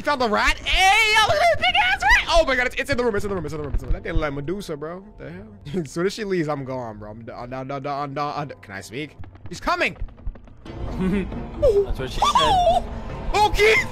You found the rat? Hey, yo, look at that big ass rat! Oh my god, it's in the room, it's in the room. That thing like Medusa, bro. What the hell? As soon as she leaves, I'm gone, bro. Can I speak? He's coming! That's what she said. Okay!